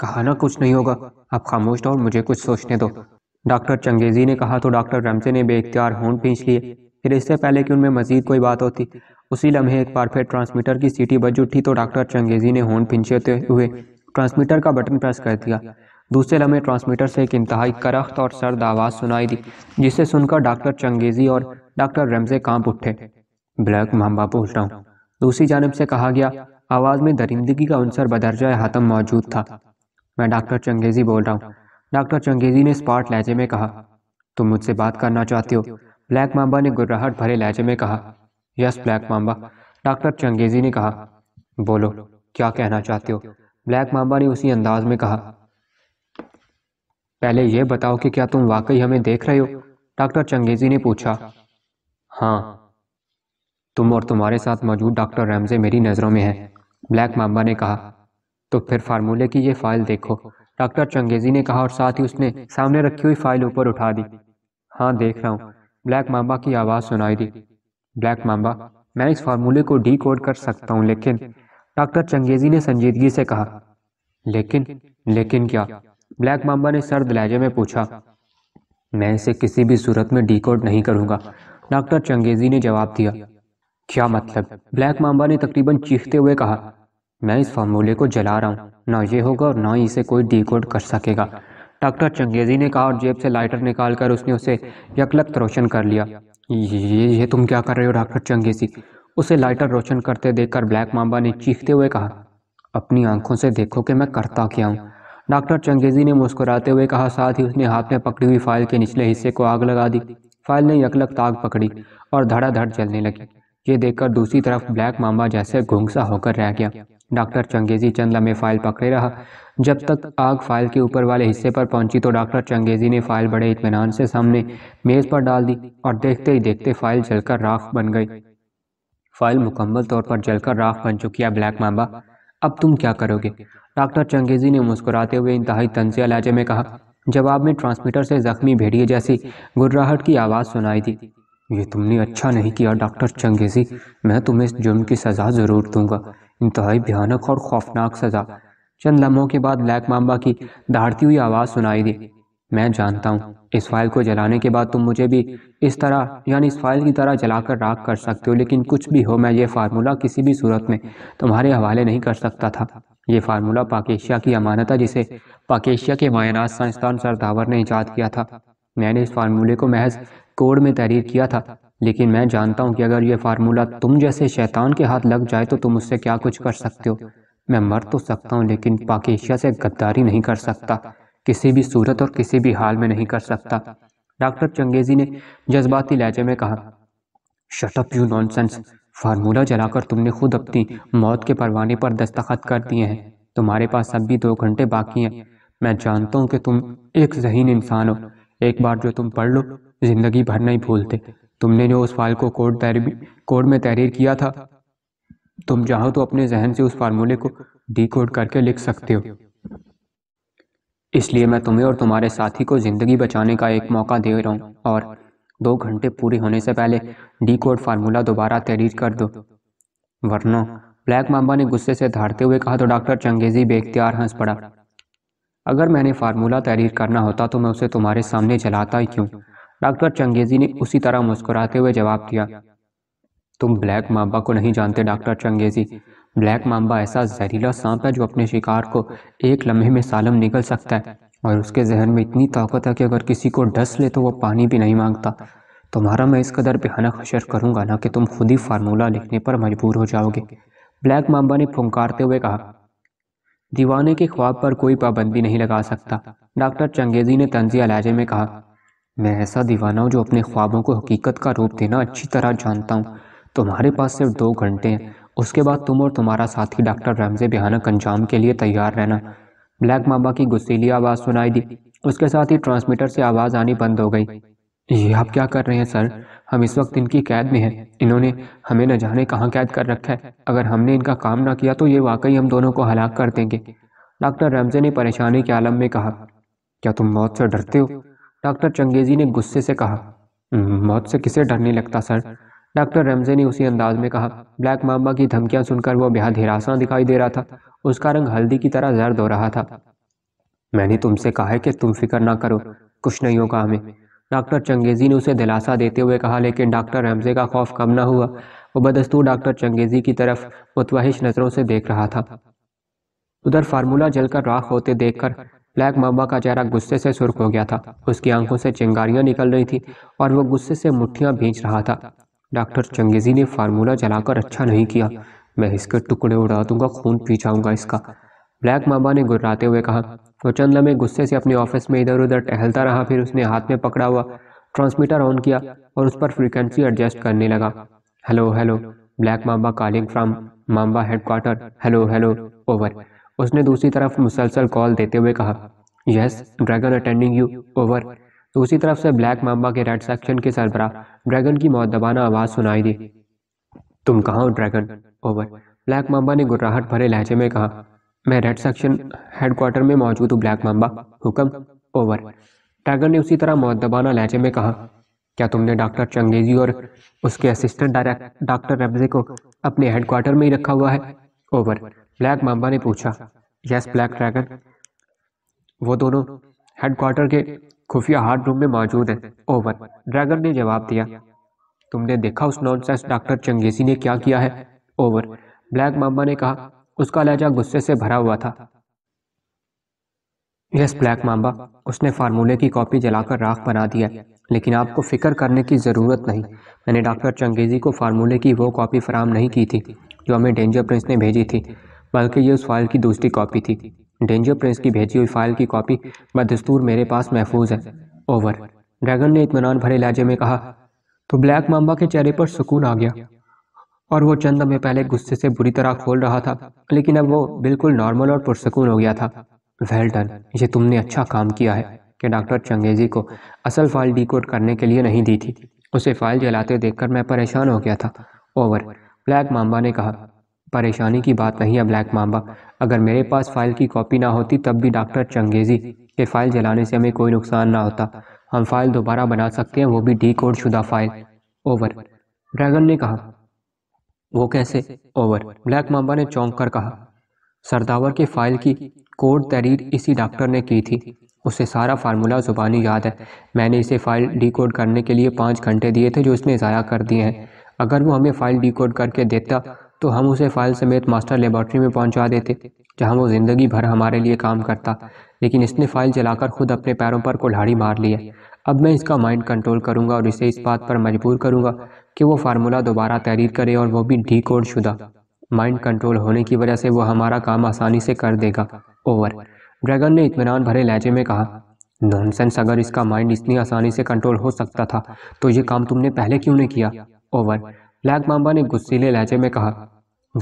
कहा ना कुछ नहीं होगा, आप खामोश रहो और मुझे कुछ सोचने दो, डॉक्टर चंगेजी ने कहा। तो डॉक्टर रमजे ने बेइख्तियार होंठ खींच लिए। फिर इससे पहले कि उनमें मजीद कोई बात होती, उसी लम्हे एक बार फिर ट्रांसमीटर की सीटी बज उठी तो डॉक्टर चंगेजी ने होंठ खींचते हुए ट्रांसमीटर का बटन प्रेस कर दिया। दूसरे लम्हे ट्रांसमीटर से एक इंतहाई करख्त और सर्द आवाज़ सुनाई दी, जिसे सुनकर डॉक्टर चंगेजी और डॉक्टर रमजे कांप उठे। ब्लैक मांबा बोल रहा हूँ, दूसरी जानब से कहा गया। आवाज़ में दरिंदगी का अंसर बदरजा हातम मौजूद था। मैं डॉक्टर चंगेजी बोल रहा हूँ, डॉक्टर चंगेजी ने स्पार्ट लहजे में कहा। तुम मुझसे बात करना चाहते हो? ब्लैक मांबा ने गुर्राहट भरे लहजे में कहा। Yes Black Mamba, doctor Changezi ने कहा। बोलो, क्या कहना चाहते हो? ब्लैक मांबा ने उसी अंदाज में कहा। पहले यह बताओ कि क्या तुम वाकई हमें देख रहे हो? डॉक्टर चंगेजी ने पूछा। हाँ, तुम और तुम्हारे साथ मौजूद डॉक्टर रैमजे मेरी नज़रों में है, ब्लैक मांबा ने कहा। तो फिर फार्मूले की ये फाइल देखो, डॉक्टर चंगेजी ने कहा, और साथ ही उसने सामने रखी हुई फाइल ऊपर उठा दी। हाँ देख रहा हूँ, ब्लैक मांबा की आवाज़ सुनाई दी। ब्लैक मांबा, मैं इस फार्मूले को डीकोड कर सकता हूँ, लेकिन, डॉक्टर चंगेजी ने संजीदगी से कहा। लेकिन लेकिन क्या? ब्लैक मांबा ने सर्द लहजे में पूछा। मैं इसे किसी भी सूरत में डीकोड नहीं करूँगा, डॉक्टर चंगेजी ने जवाब दिया। क्या मतलब? ब्लैक मांबा ने तकरीबन चीखते हुए कहा। मैं इस फार्मूले को जला रहा हूँ, ना ये होगा और ना ही इसे कोई डीकोड कर सकेगा, डॉक्टर चंगेजी ने कहा, और जेब से लाइटर निकालकर उसने उसे यकलक रोशन कर लिया। ये ये तुम क्या कर रहे हो डॉक्टर चंगेजी? उसे लाइटर रोशन करते देखकर ब्लैक मांबा ने चीखते हुए कहा। अपनी आंखों से देखो कि मैं करता क्या हूँ, डॉक्टर चंगेजी ने मुस्कुराते हुए कहा, साथ ही उसने हाथ में पकड़ी हुई फाइल के निचले हिस्से को आग लगा दी। फाइल ने यकलक ताग पकड़ी और धड़ाधड़ जलने लगी। ये देखकर दूसरी तरफ ब्लैक मांबा जैसे घुंघसा होकर रह गया। डॉक्टर चंगेजी चंद लम्हे फाइल पकड़े रहा। जब तक आग फाइल के ऊपर वाले हिस्से पर पहुंची तो डॉक्टर चंगेजी ने फाइल बड़े इत्मीनान से सामने मेज़ पर डाल दी, और देखते ही देखते फाइल जलकर राख बन गई। फाइल मुकम्मल तौर पर जलकर राख बन चुकी है। ब्लैक मांबा, अब तुम क्या करोगे? डॉक्टर चंगेजी ने मुस्कुराते हुए इंतहाई तनसिया लहजे में कहा। जवाब में ट्रांसमीटर से जख्मी भेड़िए जैसी गुर्राहट की आवाज़ सुनाई दी। ये तुमने अच्छा नहीं किया डॉक्टर चंगेजी, मैं तुम्हें इस जुर्म की सज़ा ज़रूर दूंगा। इंतहाई भयानक और खौफनाक सज़ा। चंद लम्हों के बाद ब्लैक मांबा की दहाड़ती हुई आवाज़ सुनाई दी। मैं जानता हूँ इस फाइल को जलाने के बाद तुम मुझे भी इस तरह यानी इस फाइल की तरह जलाकर राख कर सकते हो, लेकिन कुछ भी हो मैं ये फार्मूला किसी भी सूरत में तुम्हारे हवाले नहीं कर सकता था। ये फार्मूला पाकेशिया की अमानत है जिसे पाकेशिया के मायनात साइंसदान सरदावर ने ईजाद किया था। मैंने इस फार्मूले को महज कोड में तहरीर किया था, लेकिन मैं जानता हूँ कि अगर ये फार्मूला तुम जैसे शैतान के हाथ लग जाए तो तुम उससे क्या कुछ कर सकते हो। मैं मर तो सकता हूँ लेकिन पाकेशिया से गद्दारी नहीं कर सकता, किसी भी सूरत और किसी भी हाल में नहीं कर सकता। डॉक्टर चंगेजी ने जज्बाती लहजे में कहा। Shut up you nonsense. Formula जलाकर तुमने खुद अपनी मौत के परवाने पर दस्तखत कर दिए हैं। तुम्हारे पास अब भी दो घंटे बाकी हैं। मैं जानता हूँ कि तुम एक जहीन इंसान हो। एक बार जो तुम पढ़ लो जिंदगी भर नहीं भूलते। तुमने जो उस फाइल को कोड कोड में तहरीर किया था, तुम चाहो तो अपने जहन से उस फार्मूले को डीकोड करके लिख सकते हो। इसलिए मैं तुम्हें और तुम्हारे साथी को ज़िंदगी बचाने का एक मौका दे रहा हूँ, और दो घंटे पूरे होने से पहले डीकोड फार्मूला दोबारा तहरीर कर दो, वरना। ब्लैक मांबा ने गुस्से से धारते हुए कहा तो डॉक्टर चंगेजी बेख्तियार हंस पड़ा। अगर मैंने फार्मूला तहरीर करना होता तो मैं उसे तुम्हारे सामने जलाता ही क्यों। डॉक्टर चंगेजी ने उसी तरह मुस्कुराते हुए जवाब दिया। तुम ब्लैक मांबा को नहीं जानते डॉक्टर चंगेजी। ब्लैक मांबा ऐसा जहरीला सांप है जो अपने शिकार को एक लम्हे में सालम निगल सकता है, और उसके जहन में इतनी ताकत है कि अगर किसी को डस ले तो वो पानी भी नहीं मांगता। तुम्हारा मैं इस कदर भयानक हशर करूंगा ना कि तुम खुद ही फार्मूला लिखने पर मजबूर हो जाओगे। ब्लैक मांबा ने फुंकारते हुए कहा। दीवाने के ख्वाब पर कोई पाबंदी नहीं लगा सकता। डॉक्टर चंगेजी ने तंज़िया लहजे में कहा। मैं ऐसा दीवाना हूँ जो अपने ख्वाबों को हकीकत का रूप देना अच्छी तरह जानता हूँ। तुम्हारे पास सिर्फ दो घंटे हैं, उसके बाद तुम और तुम्हारा साथी डॉक्टर रैमज़े भयानक अंजाम के लिए तैयार रहना। ब्लैक मांबा की गुस्सीली आवाज़ सुनाई दी। उसके साथ ही ट्रांसमीटर से आवाज़ आनी बंद हो गई। ये आप क्या कर रहे हैं सर? हम इस वक्त इनकी कैद में हैं। इन्होंने हमें न जाने कहाँ कैद कर रखा है। अगर हमने इनका काम ना किया तो ये वाकई हम दोनों को हलाक कर देंगे। डॉक्टर रैमज़े ने परेशानी के आलम में कहा। क्या तुम मौत से डरते हो? डॉक्टर चंगेजी ने गुस्से से कहा। मौत से किसे डरने लगता सर? डॉक्टर रैमज़े ने उसी अंदाज में कहा। ब्लैक मांबा की धमकियां सुनकर वो बेहद हिरासा दिखाई दे रहा था। उसका रंग हल्दी की तरह जर्द हो रहा था। मैंने तुमसे कहा है कि तुम फिक्र ना करो, कुछ नहीं होगा हमें। डॉक्टर चंगेजी ने उसे दिलासा देते हुए कहा, लेकिन डॉक्टर रैमज़े का खौफ कम ना हुआ। वो बदस्तूर डॉक्टर चंगेजी की तरफ मुतवहिश नज़रों से देख रहा था। उधर फार्मूला जलकर राख होते देखकर ब्लैक मांबा का चेहरा गुस्से से सुर्ख हो गया था। उसकी आंखों से चिंगारियाँ निकल रही थी और वो गुस्से से मुठ्ठियाँ भींच रहा था। डॉक्टर चंगेजी ने फार्मूला जलाकर अच्छा नहीं किया। मैं इसके टुकड़े उड़ा दूंगा, खून पी जाऊंगा इसका। ब्लैक मांबा ने गुर्राते हुए कहा। वो चंद लम्हे गुस्से से अपने ऑफिस में इधर उधर टहलता रहा। फिर उसने हाथ में पकड़ा हुआ ट्रांसमीटर ऑन किया और उस पर फ्रीक्वेंसी एडजस्ट करने लगा। Hello hello, Black Mamba calling from Mamba headquarter, hello hello over. उसने दूसरी तरफ मुसलसल कॉल देते हुए कहा। Yes Dragon attending you over. दूसरी तरफ से ब्लैक मांबा के रेड सेक्शन के सरबराह ड्रैगन की मौतदबाना आवाज़ सुनाई दी। तुम कहाँ हो ड्रैगन? ओवर। ब्लैक मांबा ने गुर्राहट भरे लहजे में कहा। मैं रेड सेक्शन हेडक्वार्टर में मौजूद हूँ ब्लैक मांबा, हुक्म। ओवर। ड्रैगन ने उसी तरह मौतदबाना लहजे में कहा। क्या तुमने डॉक्टर चंगेजी और उसके असिस्टेंट डायरेक्टर डॉक्टर रैमज़े को अपने हेडक्वार्टर में ही रखा हुआ है? ओवर। ब्लैक मांबा ने पूछा। यस ब्लैक ड्रैगन, वो दोनों हेडक्वार्टर के खुफिया हार्ड रूम में मौजूद है। ओवर। ड्रैगन ने जवाब दिया। तुमने देखा उस नॉनसेंस डॉक्टर चंगेजी ने क्या किया है? ओवर। ब्लैक मांबा ने कहा। उसका लहजा गुस्से से भरा हुआ था। यस ब्लैक मांबा, उसने फार्मूले की कॉपी जलाकर राख बना दिया, लेकिन आपको फिक्र करने की ज़रूरत नहीं। मैंने डॉक्टर चंगेजी को फार्मूले की वो कॉपी फराम नहीं की थी जो हमें डेंजर प्रिंस ने भेजी थी, बल्कि ये उस फाइल की दूसरी कॉपी थी। डेंजर प्रिंस की भेजी हुई फाइल की कॉपी बदस्तूर मेरे पास महफूज है। ओवर। ड्रैगन ने इत्मीनान भरे लहजे में कहा। तो ब्लैक मांबा के चेहरे पर सुकून आ गया, और वो चंद में पहले गुस्से से बुरी तरह खोल रहा था, लेकिन अब वो बिल्कुल नॉर्मल और पुरसकून हो गया था। वेल डन, ये तुमने अच्छा काम किया है कि डॉक्टर चंगेजी को असल फाइल डिकोड करने के लिए नहीं दी थी। उसे फाइल जलाते देखकर मैं परेशान हो गया था। ओवर। ब्लैक मांबा ने कहा। परेशानी की बात नहीं है ब्लैक मांबा, अगर मेरे पास फाइल की कॉपी ना होती तब भी डॉक्टर चंगेज़ी के फाइल जलाने से हमें कोई नुकसान ना होता। हम फाइल दोबारा बना सकते हैं, वो भी डीकोड शुदा फाइल। ओवर, ड्रैगन ने कहा। वो कैसे? ओवर, ब्लैक मांबा ने चौंक कर कहा। सरदावर के फाइल की कोड तहरीर इसी डॉक्टर ने की थी, उसे सारा फार्मूला ज़ुबानी याद है। मैंने इसे फ़ाइल डीकोड करने के लिए पाँच घंटे दिए थे जो उसने ज़ाया कर दिए हैं। अगर वो हमें फ़ाइल डीकोड करके देता तो हम उसे फ़ाइल समेत मास्टर लेबॉर्ट्री में पहुंचा देते, जहां वो ज़िंदगी भर हमारे लिए काम करता। लेकिन इसने फ़ाइल जलाकर खुद अपने पैरों पर कुल्हाड़ी मार ली है। अब मैं इसका माइंड कंट्रोल करूँगा और इसे इस बात पर मजबूर करूँगा कि वो फार्मूला दोबारा तहरीर करे, और वो भी डीकोड शुदा। माइंड कंट्रोल होने की वजह से वो हमारा काम आसानी से कर देगा। ओवर, ड्रैगन ने इत्मीनान भरे लहजे में कहा। नॉनसेंस, अगर इसका माइंड इतनी आसानी से कंट्रोल हो सकता था तो ये काम तुमने पहले क्यों नहीं किया? ओवर, ब्लैक मांबा ने गुस्सीले लहजे में कहा।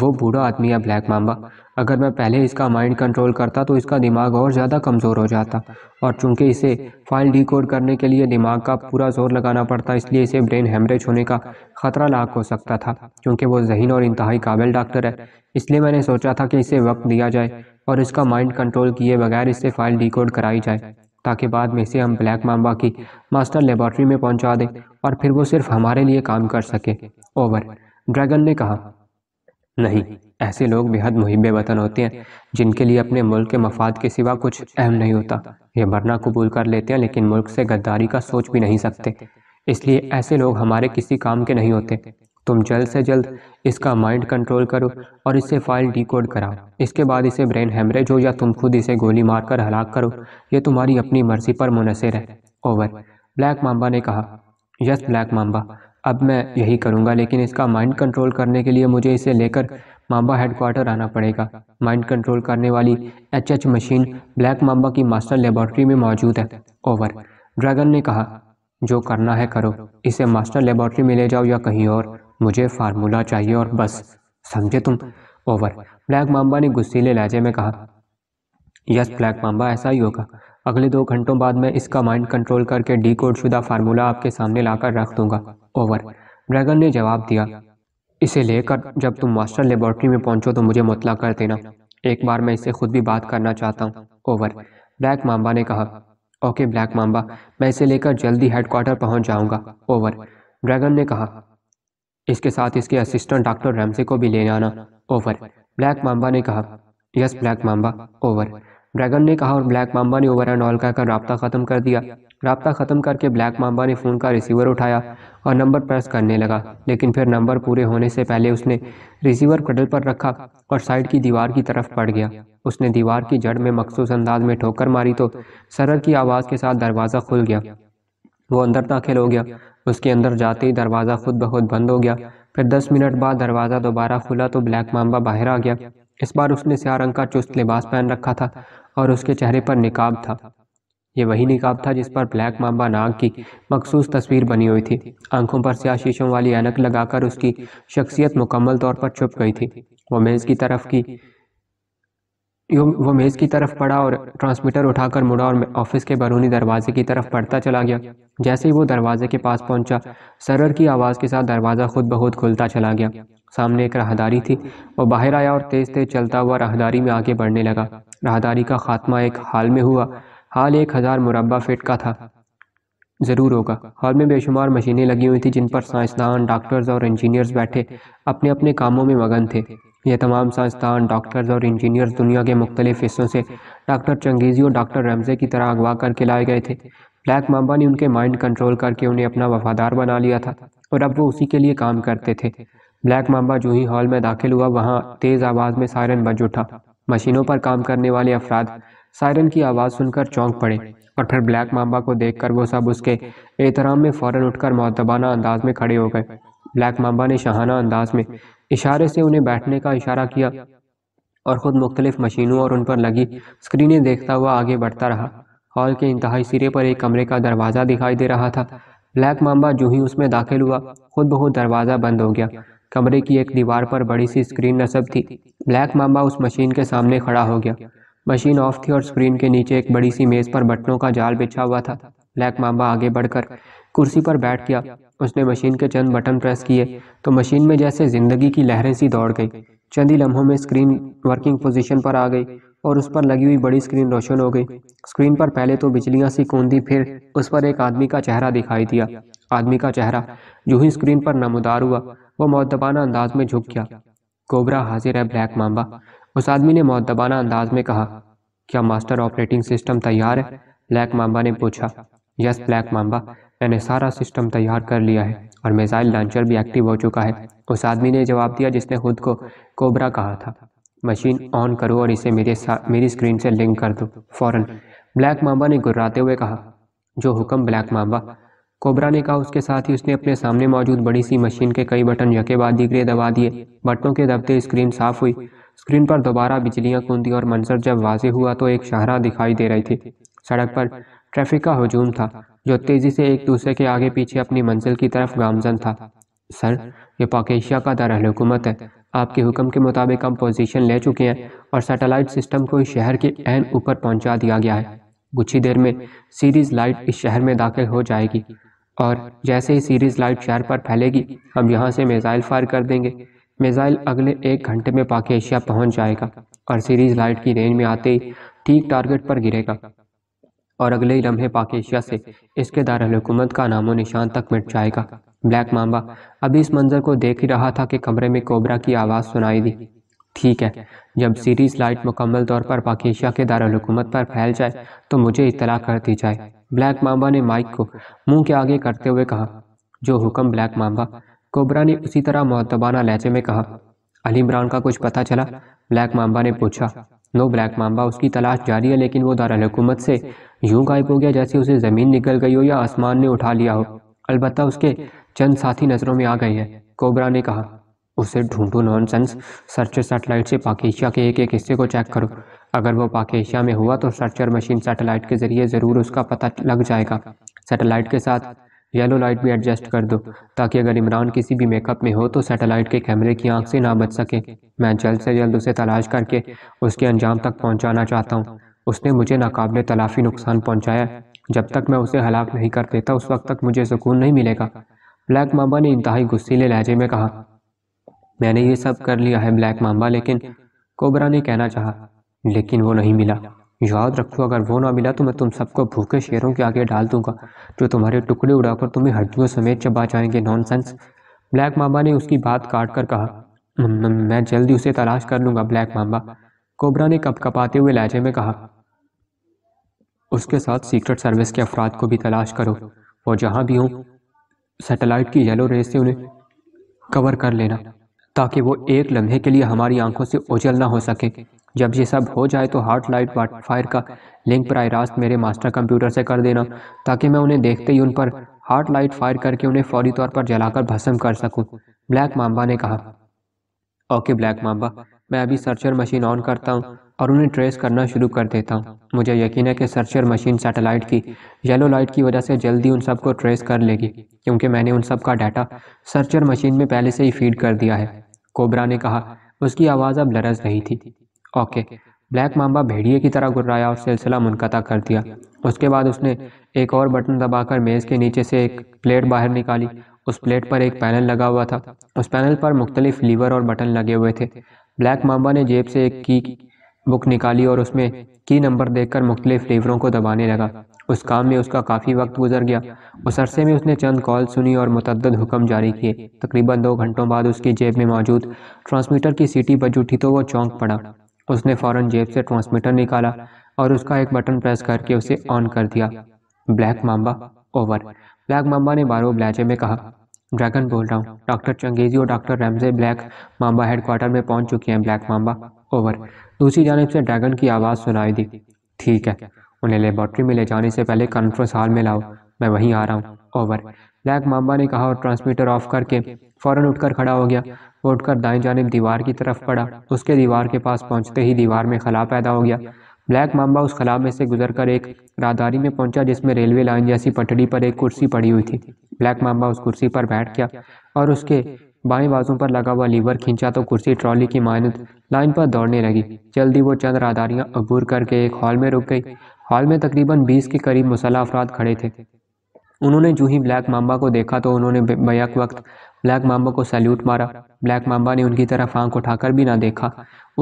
वो बूढ़ा आदमी है ब्लैक मांबा, अगर मैं पहले इसका माइंड कंट्रोल करता तो इसका दिमाग और ज़्यादा कमज़ोर हो जाता, और चूंकि इसे फाइल डीकोड करने के लिए दिमाग का पूरा जोर लगाना पड़ता इसलिए इसे ब्रेन हेमरेज होने का ख़तरा लाक हो सकता था। क्योंकि वो ज़हीन और इंतहाई काबिल डॉक्टर है इसलिए मैंने सोचा था कि इसे वक्त दिया जाए और इसका माइंड कंट्रोल किए बगैर इससे फ़ाइल डीकोड कराई जाए, ताकि बाद में इसे हम ब्लैक मांबा की मास्टर लेबॉर्ट्री में पहुंचा दें और फिर वो सिर्फ हमारे लिए काम कर सके। ओवर, ड्रैगन ने कहा। नहीं, ऐसे लोग बेहद मुहिब्बे वतन होते हैं जिनके लिए अपने मुल्क के मफाद के सिवा कुछ अहम नहीं होता। ये मरना कबूल कर लेते हैं लेकिन मुल्क से गद्दारी का सोच भी नहीं सकते, इसलिए ऐसे लोग हमारे किसी काम के नहीं होते। तुम जल्द से जल्द इसका माइंड कंट्रोल करो और इससे फ़ाइल डीकोड कराओ। इसके बाद इसे ब्रेन हेमरेज हो या तुम खुद इसे गोली मारकर हलाक करो, ये तुम्हारी अपनी मर्ज़ी पर मुनहसर है। ओवर, ब्लैक मांबा ने कहा। यस ब्लैक मांबा, अब मैं यही करूँगा, लेकिन इसका माइंड कंट्रोल करने के लिए मुझे इसे लेकर मांबा हेडक्वार्टर आना पड़ेगा। माइंड कंट्रोल करने वाली H H machine Black Mamba की मास्टर लेबॉर्ट्री में मौजूद है। ओवर, ड्रैगन ने कहा। जो करना है करो, इसे मास्टर लेबॉर्ट्री में ले जाओ या कहीं और, मुझे फार्मूला चाहिए और बस, समझे तुम? ओवर, ब्लैक मांबा ने गुस्सीले लहजे में कहा। यस ब्लैक मांबा, ऐसा ही होगा। अगले दो घंटों बाद मैं इसका माइंड कंट्रोल करके डीकोड शुदा फार्मूला आपके सामने लाकर रख दूंगा। ओवर, ड्रैगन ने जवाब दिया। इसे लेकर जब तुम मास्टर लेबॉर्ट्री में पहुंचो तो मुझे मुतला कर देना, एक बार मैं इससे खुद भी बात करना चाहता हूँ। ओवर, ब्लैक मांबा ने कहा। ओके ब्लैक मांबा, मैं इसे लेकर जल्दी हेडक्वार्टर पहुँच जाऊँगा। ओवर, ड्रैगन ने कहा। इसके साथ इसके असिस्टेंट डॉक्टर रैमसे को भी ले आना। ओवर, ब्लैक मांबा ने कहा। Yes Black Mamba. Over, Dragon ने कहा, और ब्लैक मांबा ने ओवर एंड ऑल कहकर राब्ता ख़त्म कर दिया। राब्ता ख़त्म करके ब्लैक मांबा ने फ़ोन का रिसीवर उठाया और नंबर प्रेस करने लगा, लेकिन फिर नंबर पूरे होने से पहले उसने रिसीवर कडल पर रखा और साइड की दीवार की तरफ पड़ गया। उसने दीवार की जड़ में मखसूस अंदाज में ठोकर मारी तो सरर की आवाज़ के साथ दरवाज़ा खुल गया। वो अंदर दाखिल हो गया। उसके अंदर जाते ही दरवाज़ा खुद ब खुद बंद हो गया। फिर दस मिनट बाद दरवाज़ा दोबारा खुला तो ब्लैक मांबा बाहर आ गया। इस बार उसने स्या रंग का चुस्त लिबास पहन रखा था और उसके चेहरे पर निकाब था। ये वही निकाब था जिस पर ब्लैक मांबा नाग की मखसूस तस्वीर बनी हुई थी। आंखों पर स्या शीशों वाली ऐनक लगाकर उसकी शख्सियत मुकम्मल तौर पर छुप गई थी। वो मेज़ की तरफ की वो मेज़ की तरफ पड़ा और ट्रांसमीटर उठाकर मुड़ा और ऑफिस के बरूनी दरवाजे की तरफ पड़ता चला गया। जैसे ही वो दरवाजे के पास पहुंचा, सरर की आवाज़ के साथ दरवाज़ा खुद ब खुद खुलता चला गया। सामने एक राहदारी थी। वो बाहर आया और तेज़ तेज़ चलता हुआ राहदारी में आगे बढ़ने लगा। राहदारी का खात्मा एक हाल में हुआ। हाल एक हज़ार मुरबा फिट का था, ज़रूर होगा। हॉल में बेशुमार मशीनें लगी हुई थी जिन पर साइंसदान, डॉक्टर्स और इंजीनियर्स बैठे अपने अपने कामों में मगन थे। ये तमाम साइंसदान, डॉक्टर्स और इंजीनियर्स दुनिया के मुख्तलिफ हिस्सों से डॉक्टर चंगेज़ी और डॉक्टर रैमजे की तरह अगवा करके लाए गए थे। ब्लैक मांबा ने उनके माइंड कंट्रोल करके उन्हें अपना वफादार बना लिया था और अब वो उसी के लिए काम करते थे। ब्लैक मांबा जो ही हॉल में दाखिल हुआ वहाँ तेज़ आवाज़ में सायरन बज उठा। मशीनों पर काम करने वाले अफराद सायरन की आवाज़ सुनकर चौंक पड़े और फिर ब्लैक मांबा को देखकर वो सब उसके एहतराम में फ़ौरन उठकर मौतबाना अंदाज में खड़े हो गए। ब्लैक मांबा ने शाहाना अंदाज में इशारे से उन्हें बैठने का इशारा किया और ख़ुद मुख्तलिफ मशीनों और उन पर लगी स्क्रीनें देखता हुआ आगे बढ़ता रहा। हॉल के इंतहाई सिरे पर एक कमरे का दरवाज़ा दिखाई दे रहा था। ब्लैक मांबा जो ही उसमें दाखिल हुआ, खुद ब खुद दरवाज़ा बंद हो गया। कमरे की एक दीवार पर बड़ी सी स्क्रीन नस्ब थी। ब्लैक मांबा उस मशीन के सामने खड़ा हो गया। मशीन ऑफ थी और स्क्रीन के नीचे एक बड़ी सी मेज़ पर बटनों का जाल बिछा हुआ था। ब्लैक मांबा आगे बढ़कर कुर्सी पर बैठ गया। उसने मशीन के चंद बटन प्रेस किए तो मशीन में जैसे ज़िंदगी की लहरें सी दौड़ गई। चंद ही लम्हों में स्क्रीन वर्किंग पोजीशन पर आ गई और उस पर लगी हुई बड़ी स्क्रीन रोशन हो गई। स्क्रीन पर पहले तो बिजलियां सी कौंधी, फिर उस पर एक आदमी का चेहरा दिखाई दिया। आदमी का चेहरा जो ही स्क्रीन पर नमोदार हुआ वो मौतबाना अंदाज में झुक गया। कोबरा हाजिर है ब्लैक मांबा, उस आदमी ने मौतबाना अंदाज में कहा। क्या मास्टर ऑपरेटिंग सिस्टम तैयार है? ब्लैक मांबा ने पूछा। यस ब्लैक मांबा, मैंने सारा सिस्टम तैयार कर लिया है और मिसाइल लॉन्चर भी एक्टिव हो चुका है, उस आदमी ने जवाब दिया जिसने खुद को कोबरा कहा था। मशीन ऑन करो और इसे मेरे मेरी स्क्रीन से लिंक कर दो फौरन, ब्लैक मांबा ने गुर्राते हुए कहा। जो हुक्म ब्लैक मांबा, कोबरा ने कहा। उसके साथ ही उसने अपने सामने मौजूद बड़ी सी मशीन के कई बटन यकेबादी के दबा दिए। बटनों के दबते स्क्रीन साफ हुई। स्क्रीन पर दोबारा बिजलियाँ कूदी और मंजर जब वाजे हुआ तो एक शाहरा दिखाई दे रही थी। सड़क पर ट्रैफिक का हुजूम था जो तेज़ी से एक दूसरे के आगे पीछे अपनी मंजिल की तरफ गामजन था। सर, ये पाकेशिया का दारुल हुकूमत है, आपके हुक्म के मुताबिक हम पोजीशन ले चुके हैं और सैटेलाइट सिस्टम को इस शहर के एन ऊपर पहुंचा दिया गया है। कुछ ही देर में सीरीज़ लाइट इस शहर में दाखिल हो जाएगी और जैसे ही सीरीज़ लाइट शहर पर फैलेगी हम यहाँ से मिसाइल फायर कर देंगे। मिसाइल अगले एक घंटे में पाकेशिया पहुँच जाएगा और सीरीज़ लाइट की रेंज में आते ही ठीक टारगेट पर गिरेगा और अगले ही लम्हे पाकेशिया से इसके दारुल हुकूमत का नामो निशान तक मिट जाएगा। ब्लैक मांबा अभी इस मंजर को देख ही रहा था कि कमरे में कोबरा की आवाज़ सुनाई दी। ठीक है, जब सीरीज़ लाइट मुकम्मल तौर पर पाकेशिया के दारुल हुकूमत पर फैल जाए तो मुझे इतला कर दी जाए, ब्लैक मांबा ने माइक को मुंह के आगे करते हुए कहा। जो हुक्म ब्लैक मांबा, कोबरा ने उसी तरह मौतबाना लहजे में कहा। अली इमरान का कुछ पता चला? ब्लैक मांबा ने पूछा। नो ब्लैक मांबा, उसकी तलाश जारी है, लेकिन वो दारुल हुकूमत से यूं गायब हो गया जैसे उसे ज़मीन निकल गई हो या आसमान ने उठा लिया हो। अलबत्ता उसके चंद साथी नज़रों में आ गए हैं, कोबरा ने कहा। उसे ढूंढो नॉनसेंस, सर्चर सैटेलाइट से पाकेशिया के एक एक हिस्से को चेक करो। अगर वो पाकेशिया में हुआ तो सर्चर मशीन सैटेलाइट के ज़रिए ज़रूर उसका पता लग जाएगा। सैटेलाइट के साथ येलो लाइट भी एडजस्ट कर दो ताकि अगर इमरान किसी भी मेकअप में हो तो सैटेलाइट के कैमरे की आंख से ना बच सके। मैं जल्द से जल्द उसे तलाश करके उसके अंजाम तक पहुंचाना चाहता हूं। उसने मुझे नाकाबिले तलाफी नुकसान पहुंचाया, जब तक मैं उसे हलाक नहीं कर देता उस वक्त तक मुझे सुकून नहीं मिलेगा, ब्लैक मांबा ने इंतहाई गुस्सीले लहजे में कहा। मैंने ये सब कर लिया है ब्लैक मांबा, लेकिन कोबरा ने कहना चाहा, लेकिन वो नहीं मिला। याद रखो, अगर वो ना मिला तो मैं तुम सबको भूखे शेरों के आगे डाल दूंगा जो तुम्हारे टुकड़े उड़ाकर तुम्हें हड्डियों समेत चबा जाएंगे नॉनसेंस, ब्लैक मांबा ने उसकी बात काट कर कहा। मैं जल्दी उसे तलाश कर लूँगा ब्लैक मांबा, कोबरा ने कपकपाते हुए लहजे में कहा। उसके साथ सीक्रेट सर्विस के अफराद को भी तलाश करो और जहाँ भी हों सैटेलाइट की येलो रेस से उन्हें कवर कर लेना ताकि वो एक लम्हे के लिए हमारी आंखों से ओझल ना हो सके। जब ये सब हो जाए तो हार्ट लाइट वाटफायर का लिंक पर रास्त मेरे मास्टर कंप्यूटर से कर देना ताकि मैं उन्हें देखते ही उन पर हार्ट लाइट फायर करके उन्हें फौरी तौर पर जलाकर भस्म कर सकूं, ब्लैक मांबा ने कहा। ओके ब्लैक मांबा, मैं अभी सर्चर मशीन ऑन करता हूँ और उन्हें ट्रेस करना शुरू कर देता हूँ। मुझे यकीन है कि सर्चर मशीन सैटेलाइट की येलो लाइट की वजह से जल्दी उन सब को ट्रेस कर लेगी क्योंकि मैंने उन सब का डाटा सर्चर मशीन में पहले से ही फीड कर दिया है, कोबरा ने कहा। उसकी आवाज़ अब लरज रही थी। ओके, ब्लैक मांबा भेड़िए की तरह गुर्राया और सिलसिला मुनक़ता कर दिया। उसके बाद उसने एक और बटन दबाकर मेज़ के नीचे से एक प्लेट बाहर निकाली। उस प्लेट पर एक पैनल लगा हुआ था। उस पैनल पर मुख्तलिफ लीवर और बटन लगे हुए थे। ब्लैक मांबा ने जेब से एक की बुक निकाली और उसमें की नंबर देखकर मुख्तलिफ लीवरों को दबाने लगा। उस काम में उसका काफ़ी वक्त गुजर गया। उस अरसे में उसने चंद कॉल सुनी और मुतअद्दद हुक्म जारी किए। तकरीबन दो घंटों बाद उसकी जेब में मौजूद ट्रांसमीटर की सीटी बज उठी तो वो चौंक पड़ा। उसने फ़ौरन जेब से ट्रांसमीटर निकाला और उसका एक बटन प्रेस करके उसे ऑन कर दिया। Black Mamba over, Black Mamba ने बारो लहजे में कहा। ड्रैगन बोल रहा हूँ, डॉक्टर चंगेजी और doctor Ramsay Black Mamba headquarter में पहुँच चुके हैं, ब्लैक मांबा ओवर। दूसरी जानिब से ड्रैगन की आवाज़ सुनाई दी। ठीक है, उन्हें लेबॉर्ट्री में ले जाने से पहले कॉन्फ्रेंस हॉल में लाओ, मैं वहीं आ रहा हूँ ओवर, ब्लैक मांबा ने कहा और ट्रांसमीटर ऑफ करके फ़ौरन उठकर खड़ा हो गया। वो उठकर दाएं जानिब दीवार की तरफ पड़ा। उसके दीवार के पास पहुँचते ही दीवार में खला पैदा हो गया। ब्लैक मांबा उस खला में से गुजरकर एक राहदारी में पहुंचा जिसमें रेलवे लाइन जैसी पटड़ी पर एक कुर्सी पड़ी हुई थी। ब्लैक मांबा उस कुर्सी पर बैठ गया और उसके बाएं बाजू पर लगा हुआ लीवर खींचा तो कुर्सी ट्रॉली की मानत लाइन पर दौड़ने लगी। जल्दी वो चंद राहदारियां अबूर करके एक हॉल में रुक गई। हॉल में तकरीबन बीस के करीब मुसल्ह अफराद खड़े थे। उन्होंने जूँ ही ब्लैक मांबा को देखा तो उन्होंने बैक वक्त ब्लैक मांबा को सैल्यूट मारा। ब्लैक मांबा ने उनकी तरफ आंख उठाकर भी ना देखा।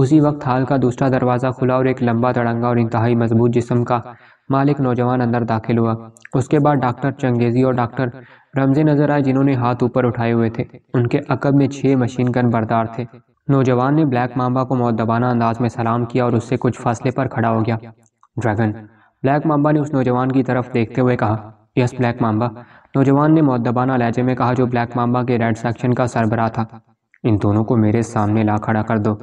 उसी वक्त हाल का दूसरा दरवाज़ा खुला और एक लंबा तड़ंगा और इंतहाई मजबूत जिस्म का मालिक नौजवान अंदर दाखिल हुआ। उसके बाद डॉक्टर चंगेजी और डॉक्टर रमज़ी नजर आए, जिन्होंने हाथ ऊपर उठाए हुए थे। उनके अकब में छः मशीन गन बरदार थे। नौजवान ने ब्लैक मांबा को मौदबाना अंदाज में सलाम किया और उससे कुछ फासले पर खड़ा हो गया। ड्रैगन, ब्लैक मांबा ने उस नौजवान की तरफ देखते हुए कहा। यस ब्लैक मांबा, नौजवान ने मौदबाना लहजे में कहा, जो ब्लैक मांबा के रेड सेक्शन का सरबराह था। इन दोनों को मेरे सामने ला खड़ा कर दो,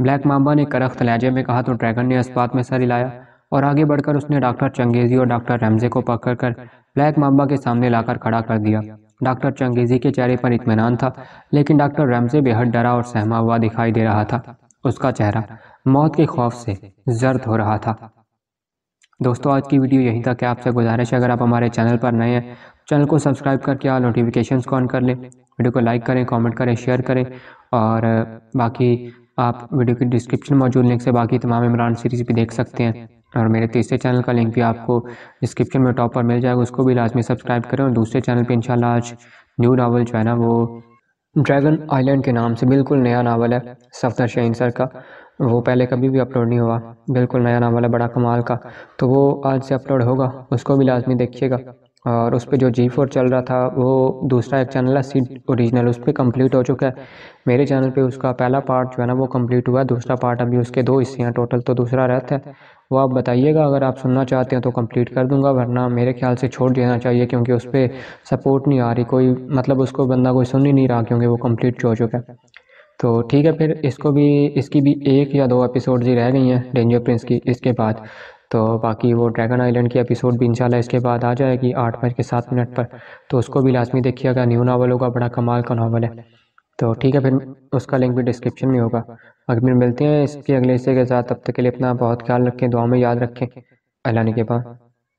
ब्लैक मांबा ने करख्त लहजे में कहा। तो ड्रैगन ने इस बात में सर हिलाया और आगे बढ़कर उसने डॉक्टर चंगेजी और डॉक्टर रमज़ी को पकड़कर ब्लैक मांबा के सामने लाकर खड़ा कर दिया। डॉक्टर चंगेजी के चेहरे पर इत्मीनान था, लेकिन डॉक्टर रमज़ी बेहद डरा और सहमा हुआ दिखाई दे रहा था। उसका चेहरा मौत के खौफ से जर्द हो रहा था। दोस्तों, आज की वीडियो यहीं तक है। आपसे गुजारिश है, अगर आप हमारे चैनल पर नए हैं, चैनल को सब्सक्राइब करके और नोटिफिकेशंस को ऑन कर लें। वीडियो को लाइक करें, कमेंट करें, शेयर करें, और बाकी आप वीडियो की डिस्क्रिप्शन मौजूद लिंक से बाकी तमाम इमरान सीरीज़ भी देख सकते हैं। और मेरे तीसरे चैनल का लिंक भी आपको डिस्क्रिप्शन में टॉप पर मिल जाएगा, उसको भी लाजमी सब्सक्राइब करें। और दूसरे चैनल पर इंशाल्लाह आज न्यू नावल जो है ना, वो ड्रैगन आइलैंड के नाम से बिल्कुल नया नावल है सफदर शहीन सर का। वो पहले कभी भी अपलोड नहीं हुआ, बिल्कुल नया नावल है बड़ा कमाल का। तो वो आज से अपलोड होगा, उसको भी लाजमी देखिएगा। और उस पर जो जी फोर चल रहा था, वो दूसरा एक चैनल है सीड ओरिजिनल, उस पर कंप्लीट हो चुका है। मेरे चैनल पे उसका पहला पार्ट जो है ना, वो कंप्लीट हुआ है। दूसरा पार्ट अभी उसके दो हिस्से हैं टोटल, तो दूसरा रहता है। वो आप बताइएगा, अगर आप सुनना चाहते हैं तो कंप्लीट कर दूंगा, वरना मेरे ख्याल से छोड़ देना चाहिए, क्योंकि उस पर सपोर्ट नहीं आ रही कोई, मतलब उसको बंदा कोई सुन ही नहीं रहा, क्योंकि वो कम्प्लीट हो चुका है। तो ठीक है, फिर इसको भी, इसकी भी एक या दो एपिसोड ही रह गई हैं डेंजर प्रिंस की। इसके बाद तो बाकी वो ड्रैगन आइलैंड की एपिसोड भी इंशाल्लाह इसके बाद आ जाएगी आठ बज के सात मिनट पर, तो उसको भी लाजमी देखिएगा। न्यू नावल होगा, बड़ा कमाल का नावल है। तो ठीक है, फिर उसका लिंक भी डिस्क्रिप्शन में होगा। अगर फिर मिलते हैं इसके अगले हिस्से के साथ, तब तक के लिए अपना बहुत ख्याल रखें, दुआ में याद रखें। अल्लाह ने के बाद